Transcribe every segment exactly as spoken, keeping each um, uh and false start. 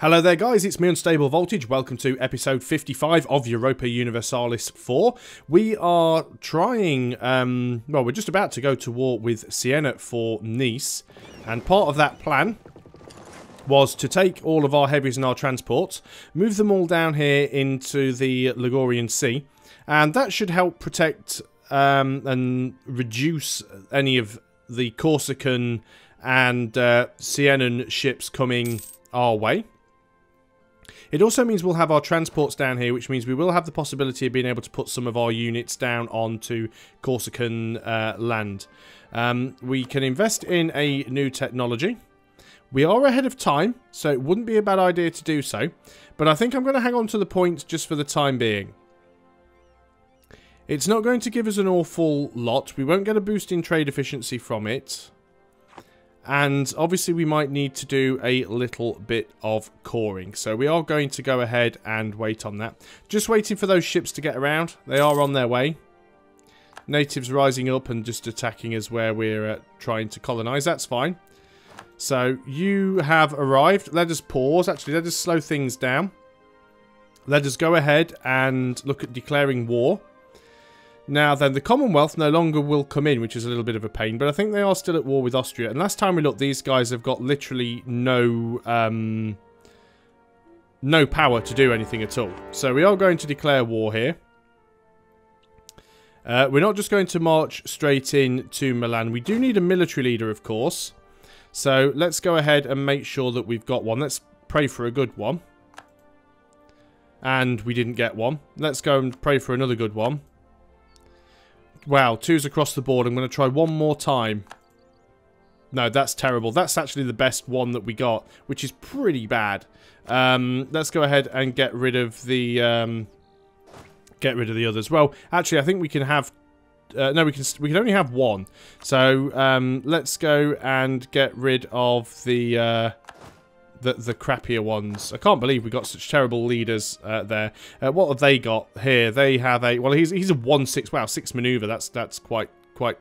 Hello there guys, it's me Unstable Voltage, welcome to episode fifty-five of Europa Universalis four. We are trying, um, well we're just about to go to war with Siena for Nice, and part of that plan was to take all of our heavies and our transports, move them all down here into the Ligurian Sea, and that should help protect um, and reduce any of the Corsican and uh, Sienan ships coming our way. It also means we'll have our transports down here, which means we will have the possibility of being able to put some of our units down onto Corsican uh, land. Um, we can invest in a new technology. We are ahead of time, so it wouldn't be a bad idea to do so. But I think I'm going to hang on to the points just for the time being. It's not going to give us an awful lot. We won't get a boost in trade efficiency from it. And obviously we might need to do a little bit of coring. So we are going to go ahead and wait on that. Just waiting for those ships to get around. They are on their way. Natives rising up and just attacking us where we're uh, trying to colonize. That's fine. So you have arrived. Let us pause. Actually, let us slow things down. Let us go ahead and look at declaring war. Now then, the Commonwealth no longer will come in, which is a little bit of a pain, but I think they are still at war with Austria. And last time we looked, these guys have got literally no um, no power to do anything at all. So we are going to declare war here. Uh, we're not just going to march straight in to Milan. We do need a military leader, of course. So let's go ahead and make sure that we've got one. Let's pray for a good one. And we didn't get one. Let's go and pray for another good one. Wow, two's across the board. I'm going to try one more time. No, that's terrible. That's actually the best one that we got, which is pretty bad. Um, let's go ahead and get rid of the um, get rid of the others. Well, actually, I think we can have uh, no. We can we can only have one. So um, let's go and get rid of the uh, the the crappier ones. I can't believe we got such terrible leaders uh, there. Uh, what have they got here? They have a well. He's he's a one six. Wow, six maneuver. That's that's quite quite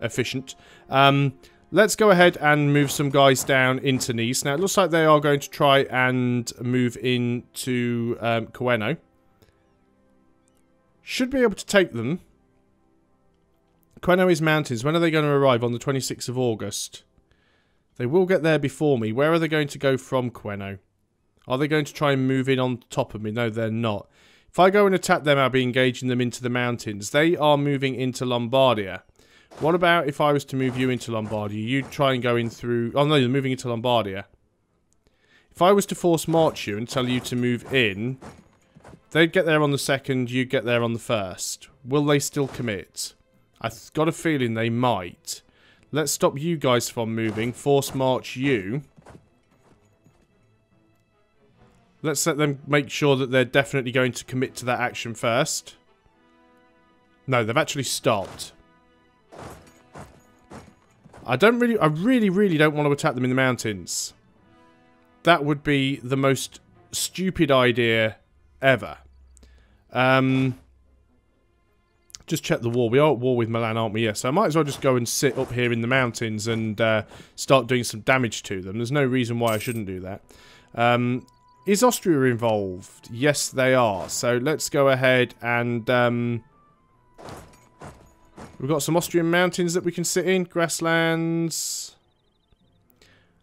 efficient. Um, let's go ahead and move some guys down into Nice. Now it looks like they are going to try and move into um, Queno. Should be able to take them. Queno is mountains. When are they going to arrive? On the twenty sixth of August. They will get there before me. Where are they going to go from Queno? Are they going to try and move in on top of me? No, they're not. If I go and attack them, I'll be engaging them into the mountains. They are moving into Lombardia. What about if I was to move you into Lombardia? You'd try and go in through... Oh, no, you're moving into Lombardia. If I was to force march you and tell you to move in, they'd get there on the second, you'd get there on the first. Will they still commit? I've got a feeling they might. Let's stop you guys from moving. Force march you. Let's let them make sure that they're definitely going to commit to that action first. No, they've actually stopped. I don't really... I really, really don't want to attack them in the mountains. That would be the most stupid idea ever. Um... Just check the war. We are at war with Milan, aren't we? Yeah, so I might as well just go and sit up here in the mountains and uh, start doing some damage to them. There's no reason why I shouldn't do that. Um, is Austria involved? Yes, they are. So let's go ahead and... Um, we've got some Austrian mountains that we can sit in. Grasslands.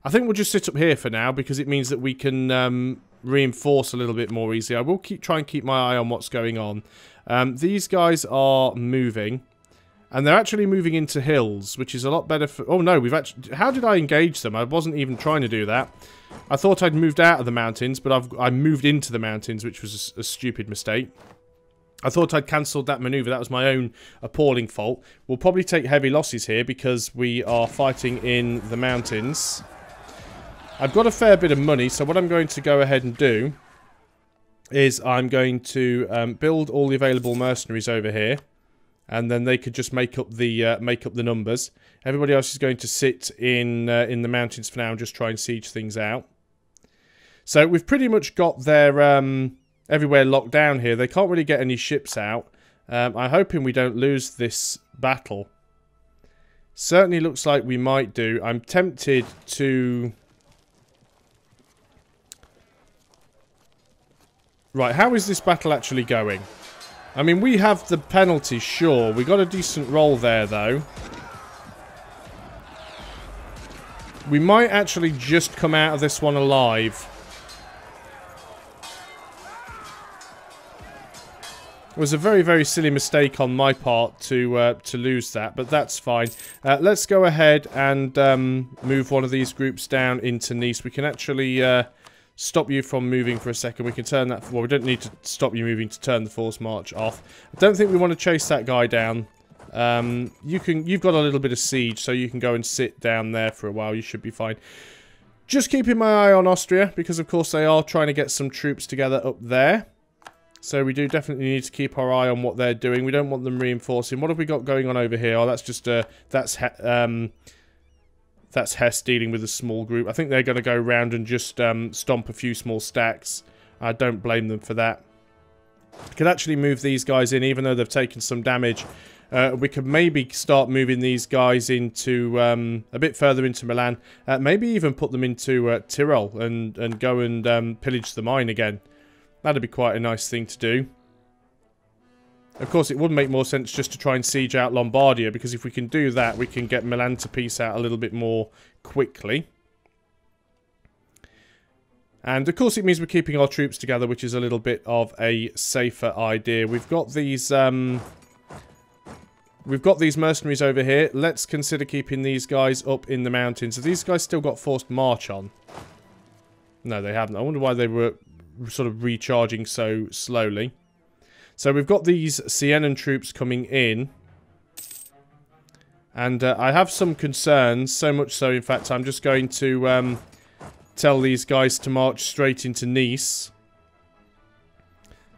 I think we'll just sit up here for now because it means that we can... Um, reinforce a little bit more easily. I will keep try and keep my eye on what's going on. Um, these guys are moving, and they're actually moving into hills, which is a lot better for... Oh no, we've actually... How did I engage them? I wasn't even trying to do that. I thought I'd moved out of the mountains, but I've I moved into the mountains, which was a, a stupid mistake. I thought I'd cancelled that manoeuvre. That was my own appalling fault. We'll probably take heavy losses here because we are fighting in the mountains. I've got a fair bit of money, so what I'm going to go ahead and do is I'm going to um, build all the available mercenaries over here, and then they could just make up the uh, make up the numbers. Everybody else is going to sit in uh, in the mountains for now and just try and siege things out. So we've pretty much got their um, everywhere locked down here. They can't really get any ships out. Um, I'm hoping we don't lose this battle. Certainly looks like we might do. I'm tempted to. Right, how is this battle actually going? I mean, we have the penalty, sure. We got a decent roll there, though. We might actually just come out of this one alive. It was a very, very silly mistake on my part to uh, to lose that, but that's fine. Uh, let's go ahead and um, move one of these groups down into Nice. We can actually uh, stop you from moving for a second. We can turn that... Well, we don't need to stop you moving to turn the force march off. I don't think we want to chase that guy down. Um, you can, you've got a little bit of siege, so you can go and sit down there for a while. You should be fine. Just keeping my eye on Austria, because, of course, they are trying to get some troops together up there. So we do definitely need to keep our eye on what they're doing. We don't want them reinforcing. What have we got going on over here? Oh, that's just uh, that's he um, that's Hess dealing with a small group. I think they're going to go round and just um, stomp a few small stacks. I don't blame them for that. We could actually move these guys in, even though they've taken some damage. Uh, we could maybe start moving these guys into um, a bit further into Milan. Uh, maybe even put them into uh, Tyrol and and go and um, pillage the mine again. That'd be quite a nice thing to do. Of course, it would make more sense just to try and siege out Lombardia, because if we can do that, we can get Milan to peace out a little bit more quickly. And, of course, it means we're keeping our troops together, which is a little bit of a safer idea. We've got these... Um, we've got these mercenaries over here. Let's consider keeping these guys up in the mountains. Have these guys still got forced march on? No, they haven't. I wonder why they were... sort of recharging so slowly. So we've got these Sienan troops coming in, and uh, I have some concerns, so much so in fact I'm just going to um, tell these guys to march straight into Nice.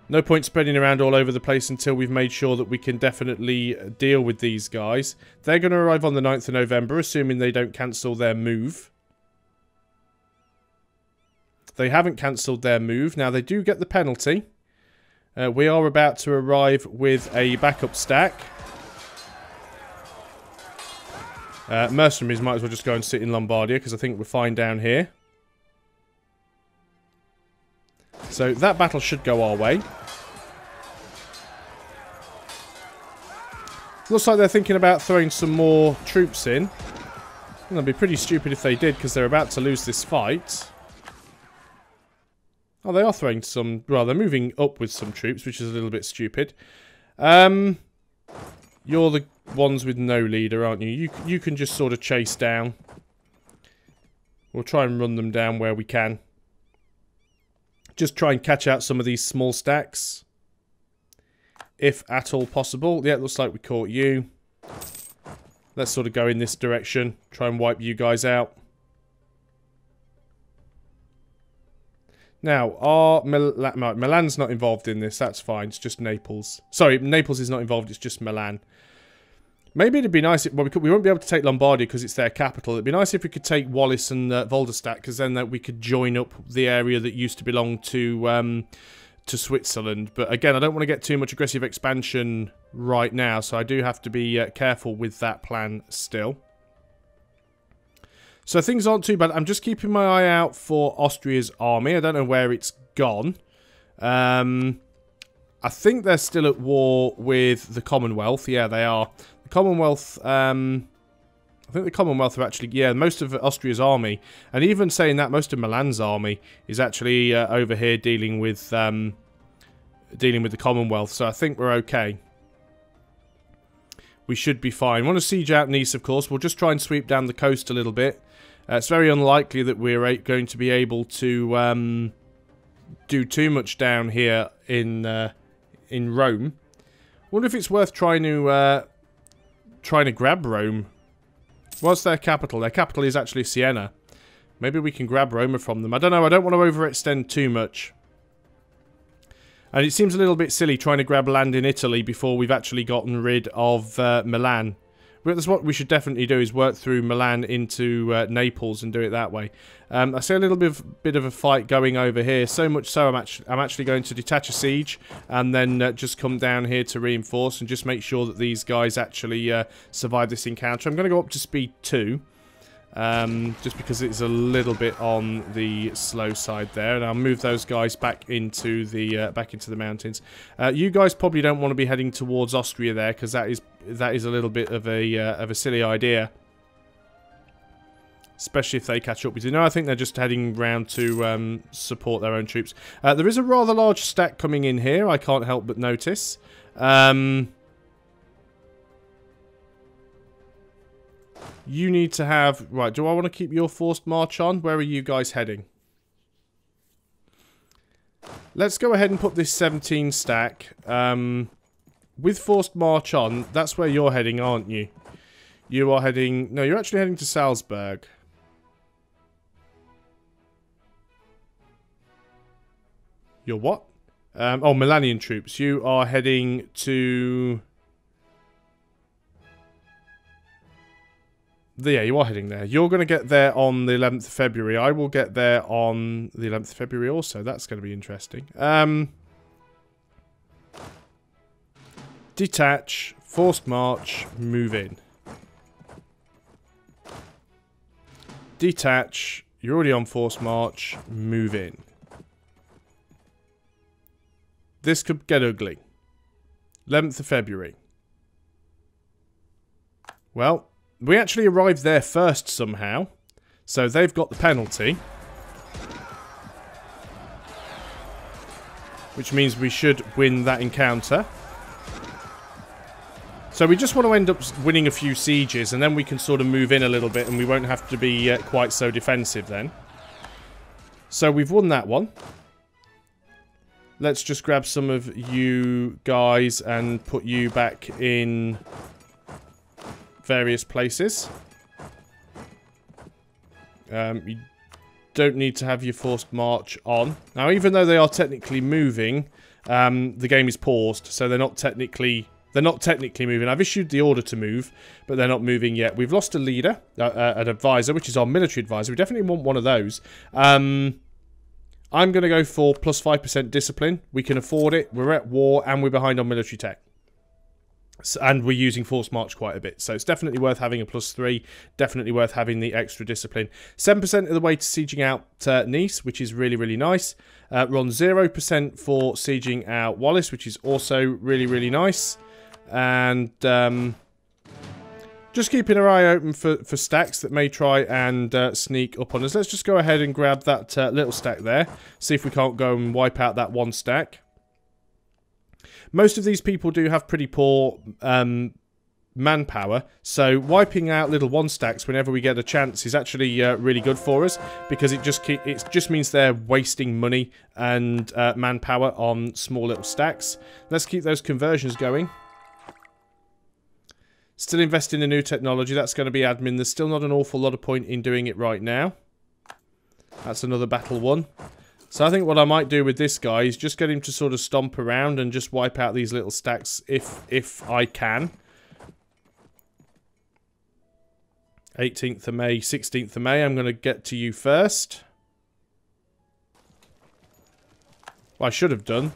No point spreading around all over the place until we've made sure that we can definitely deal with these guys. They're going to arrive on the ninth of November, assuming they don't cancel their move. They haven't cancelled their move. Now, they do get the penalty. Uh, we are about to arrive with a backup stack. Uh, mercenaries might as well just go and sit in Lombardia, because I think we're fine down here. So, that battle should go our way. Looks like they're thinking about throwing some more troops in. And that'd be pretty stupid if they did, because they're about to lose this fight. Oh, they are throwing some... Well, they're moving up with some troops, which is a little bit stupid. Um, you're the ones with no leader, aren't you? You, you can just sort of chase down. We'll try and run them down where we can. Just try and catch out some of these small stacks. If at all possible. Yeah, it looks like we caught you. Let's sort of go in this direction. Try and wipe you guys out. Now, our Mil Milan's not involved in this. That's fine. It's just Naples. Sorry, Naples is not involved. It's just Milan. Maybe it'd be nice... If, well, we, could, we won't be able to take Lombardia because it's their capital. It'd be nice if we could take Wallace and uh, Volderstatt, because then uh, we could join up the area that used to belong to, um, to Switzerland. But again, I don't want to get too much aggressive expansion right now, so I do have to be uh, careful with that plan still. So things aren't too bad. I'm just keeping my eye out for Austria's army. I don't know where it's gone. Um, I think they're still at war with the Commonwealth. Yeah, they are. The Commonwealth... Um, I think the Commonwealth are actually... Yeah, most of Austria's army. And even saying that, most of Milan's army is actually uh, over here dealing with, um, dealing with the Commonwealth. So I think we're okay. We should be fine. We want to siege out Nice, of course. We'll just try and sweep down the coast a little bit. Uh, it's very unlikely that we're going to be able to um, do too much down here in uh, in Rome. Wonder if it's worth trying to uh, trying to grab Rome. What's their capital? Their capital is actually Siena. Maybe we can grab Rome from them. I don't know. I don't want to overextend too much. And it seems a little bit silly trying to grab land in Italy before we've actually gotten rid of uh, Milan. That's what we should definitely do, is work through Milan into uh, Naples and do it that way. Um, I see a little bit of, bit of a fight going over here, so much so I'm actually, I'm actually going to detach a siege and then uh, just come down here to reinforce and just make sure that these guys actually uh, survive this encounter. I'm going to go up to speed two. um, just because it's a little bit on the slow side there. And I'll move those guys back into the uh, back into the mountains. Uh, you guys probably don't want to be heading towards Austria there, because that is that is a little bit of a uh, of a silly idea, especially if they catch up with you. No, I think they're just heading round to um, support their own troops. Uh, there is a rather large stack coming in here, I can't help but notice. Um, you need to have... Right, do I want to keep your forced march on? Where are you guys heading? Let's go ahead and put this seventeen stack. Um, with forced march on, that's where you're heading, aren't you? You are heading... No, you're actually heading to Salzburg. You're what? Um, oh, Milanian troops. You are heading to... Yeah, you are heading there. You're going to get there on the eleventh of February. I will get there on the eleventh of February also. That's going to be interesting. Um, detach, forced march, move in. Detach, you're already on forced march, move in. This could get ugly. eleventh of February. Well... we actually arrived there first somehow, so they've got the penalty, which means we should win that encounter. So we just want to end up winning a few sieges, and then we can sort of move in a little bit, and we won't have to be uh, quite so defensive then. So we've won that one. Let's just grab some of you guys and put you back in... various places. Um, you don't need to have your forced march on. Now, even though they are technically moving, um, the game is paused, so they're not technically they're not technically moving. I've issued the order to move, but they're not moving yet. We've lost a leader, uh, uh, an advisor, which is our military advisor. We definitely want one of those. Um, I'm going to go for plus five percent discipline. We can afford it. We're at war, and we're behind on military tech. So, and we're using forced march quite a bit, so it's definitely worth having a plus three. Definitely worth having the extra discipline. Seven percent of the way to sieging out uh, Nice, which is really really nice. Uh, we're on zero percent for sieging out Wallace, which is also really really nice. And um, just keeping our eye open for for stacks that may try and uh, sneak up on us. Let's just go ahead and grab that uh, little stack there. See if we can't go and wipe out that one stack. Most of these people do have pretty poor um, manpower, so wiping out little one stacks whenever we get a chance is actually uh, really good for us, because it just keep, it just means they're wasting money and uh, manpower on small little stacks. Let's keep those conversions going. Still investing in new technology. That's going to be admin. There's still not an awful lot of point in doing it right now. That's another battle won. So I think what I might do with this guy is just get him to sort of stomp around and just wipe out these little stacks if if I can. eighteenth of May, sixteenth of May, I'm going to get to you first. Well, I should have done.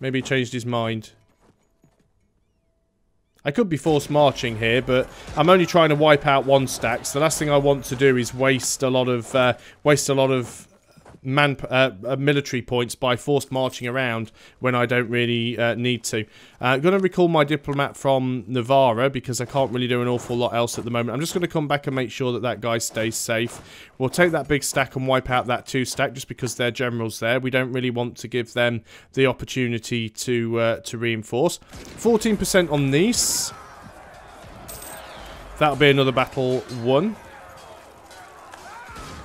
Maybe he changed his mind. I could be forced marching here, but I'm only trying to wipe out one stack. So the last thing I want to do is waste a lot of uh, waste a lot of man uh, military points by forced marching around when I don't really uh, need to. I'm uh, going to recall my diplomat from Navarra because I can't really do an awful lot else at the moment. I'm just going to come back and make sure that that guy stays safe. We'll take that big stack and wipe out that two stack just because they're generals there. We don't really want to give them the opportunity to uh, to reinforce. fourteen percent on Nice. That'll be another battle won.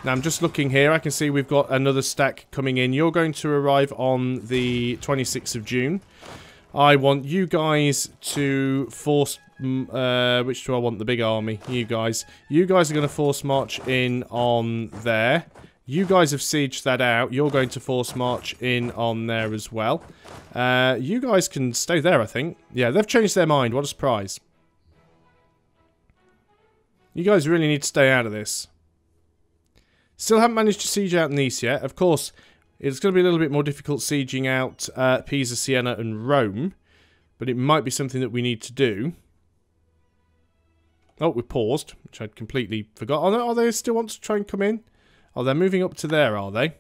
Now, I'm just looking here. I can see we've got another stack coming in. You're going to arrive on the twenty-sixth of June. I want you guys to force... Uh, which do I want? The big army. You guys. You guys are going to force march in on there. You guys have sieged that out. You're going to force march in on there as well. Uh, you guys can stay there, I think. Yeah, they've changed their mind. What a surprise. You guys really need to stay out of this. Still haven't managed to siege out Nice yet. Of course, it's going to be a little bit more difficult sieging out uh, Pisa, Siena, and Rome. But it might be something that we need to do. Oh, we paused, which I'd completely forgot. Oh, no, oh, they still want to try and come in? Oh, they're moving up to there, are they?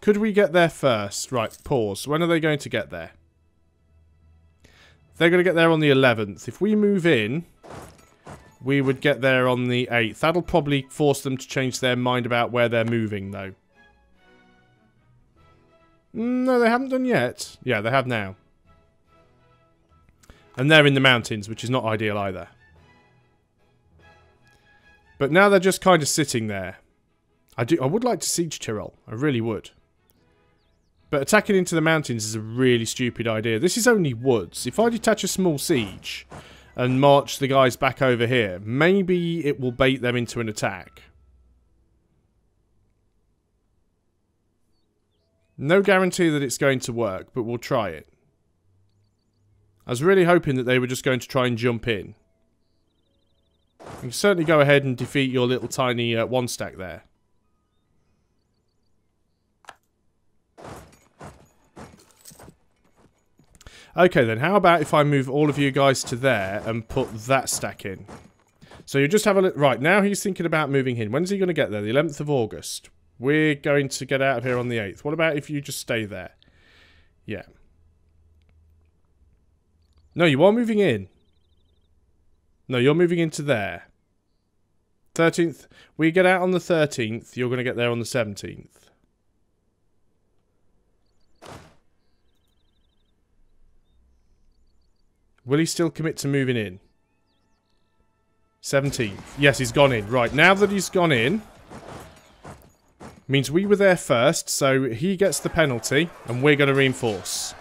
Could we get there first? Right, pause. When are they going to get there? They're going to get there on the eleventh. If we move in, we would get there on the eighth. That'll probably force them to change their mind about where they're moving, though. No, they haven't done yet. Yeah, they have now. And they're in the mountains, which is not ideal either. But now they're just kind of sitting there. I do. I would like to siege Tyrol. I really would. But attacking into the mountains is a really stupid idea. This is only woods. If I detach a small siege and march the guys back over here, maybe it will bait them into an attack. No guarantee that it's going to work, but we'll try it. I was really hoping that they were just going to try and jump in. You can certainly go ahead and defeat your little tiny uh, one stack there. Okay then, how about if I move all of you guys to there and put that stack in? So you just have a look. Right, now he's thinking about moving in. When's he going to get there? The eleventh of August. We're going to get out of here on the eighth. What about if you just stay there? Yeah. No, you are moving in. No, you're moving into there. thirteenth. We get out on the thirteenth. You're going to get there on the seventeenth. Will he still commit to moving in? seventeenth. Yes, he's gone in. Right, now that he's gone in, means we were there first, so he gets the penalty, and we're going to reinforce.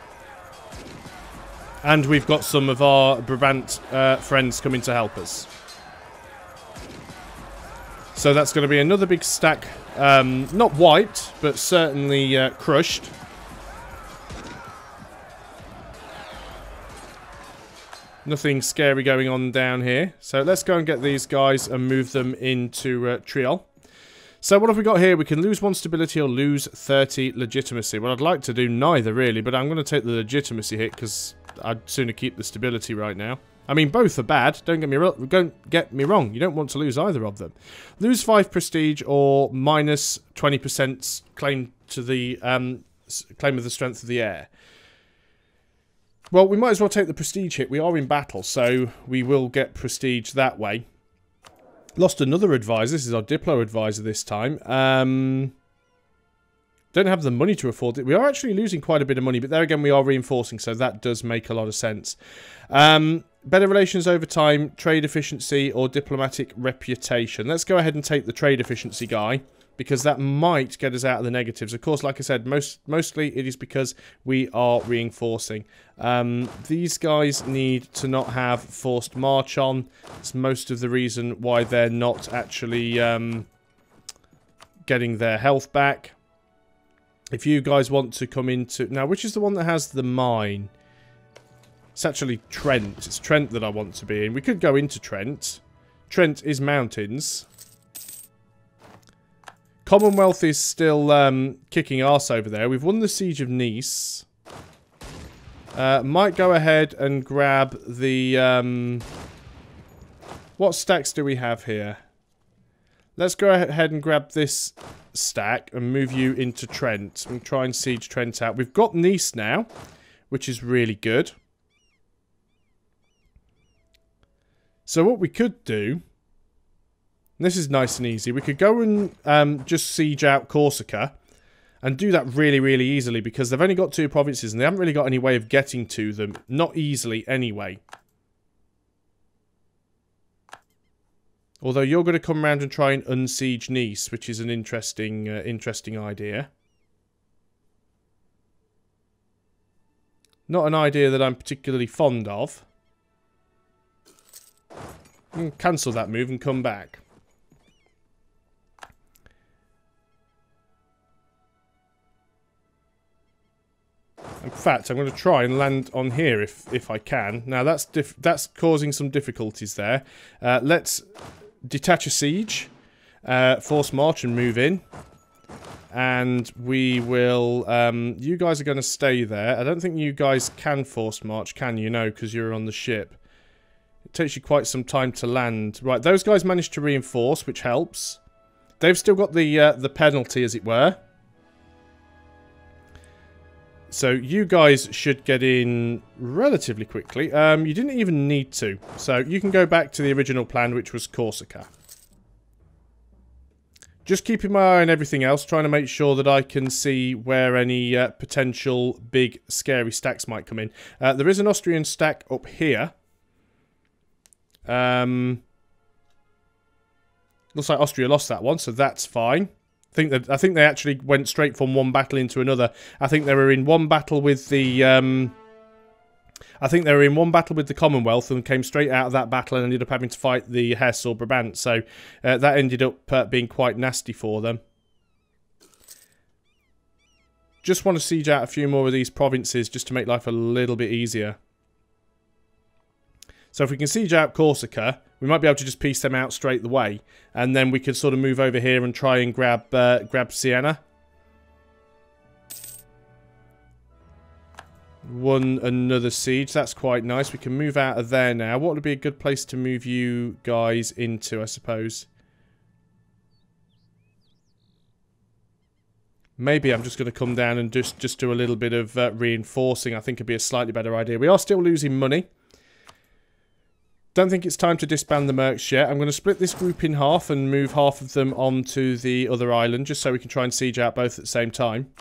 And we've got some of our Brabant uh, friends coming to help us. So that's going to be another big stack, um, not wiped, but certainly uh, crushed. Nothing scary going on down here. So let's go and get these guys and move them into uh, Tyrol. So what have we got here? We can lose one stability or lose thirty legitimacy. Well, I'd like to do neither, really, but I'm going to take the legitimacy hit because I'd sooner keep the stability right now. I mean, both are bad. Don't get me wrong. Don't get me wrong. You don't want to lose either of them. Lose five prestige or minus twenty percent claim to the um, claim of the strength of the air. Well, we might as well take the prestige hit. We are in battle, so we will get prestige that way. Lost another advisor. This is our Diplo advisor this time. Um, don't have the money to afford it. We are actually losing quite a bit of money, but there again, we are reinforcing, so that does make a lot of sense. Um, better relations over time, trade efficiency, or diplomatic reputation. Let's go ahead and take the trade efficiency guy, because that might get us out of the negatives. Of course, like I said, most mostly it is because we are reinforcing. Um, these guys need to not have forced march on. It's most of the reason why they're not actually um, getting their health back. If you guys want to come into... Now, which is the one that has the mine? It's actually Trent. It's Trent that I want to be in. We could go into Trent. Trent is mountains. Commonwealth is still um, kicking arse over there. We've won the Siege of Nice. Uh, might go ahead and grab the... Um, what stacks do we have here? Let's go ahead and grab this stack and move you into Trent. And try and siege Trent out. We've got Nice now, which is really good. So what we could do... This is nice and easy. We could go and um, just siege out Corsica and do that really, really easily because they've only got two provinces and they haven't really got any way of getting to them. Not easily, anyway. Although you're going to come around and try and unsiege Nice, which is an interesting, uh, interesting idea. Not an idea that I'm particularly fond of. And cancel that move and come back. In fact, I'm going to try and land on here if if I can. Now that's dif that's causing some difficulties there. Uh, let's detach a siege, uh, force march and move in, and we will. Um, you guys are going to stay there. I don't think you guys can force march, can you? No, because you're on the ship. takes you quite some time to land. Right, those guys managed to reinforce, which helps. They've still got the uh, the penalty, as it were. So you guys should get in relatively quickly. Um, you didn't even need to. So you can go back to the original plan, which was Corsica. Just keeping my eye on everything else, trying to make sure that I can see where any uh, potential big, scary stacks might come in. Uh, there is an Austrian stack up here. Um, looks like Austria lost that one, so that's fine. I think that I think they actually went straight from one battle into another. I think they were in one battle with the. Um, I think they were in one battle with the Commonwealth and came straight out of that battle and ended up having to fight the Hess or Brabant. So uh, that ended up uh, being quite nasty for them. Just want to siege out a few more of these provinces just to make life a little bit easier. So if we can siege out Corsica, we might be able to just piece them out straight the way. And then we could sort of move over here and try and grab, uh, grab Siena. Won another siege. That's quite nice. We can move out of there now. What would be a good place to move you guys into, I suppose? Maybe I'm just going to come down and just, just do a little bit of uh, reinforcing. I think it'd be a slightly better idea. We are still losing money. Don't think it's time to disband the mercs yet. I'm going to split this group in half and move half of them onto the other island just so we can try and siege out both at the same time.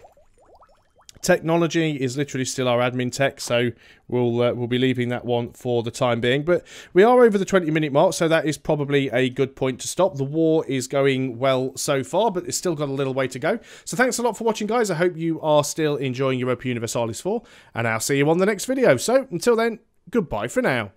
Technology is literally still our admin tech, so we'll uh, we'll be leaving that one for the time being. But we are over the twenty minute mark, so that is probably a good point to stop. The war is going well so far, but it's still got a little way to go. So thanks a lot for watching, guys. I hope you are still enjoying Europa Universalis four, and I'll see you on the next video. So until then, goodbye for now.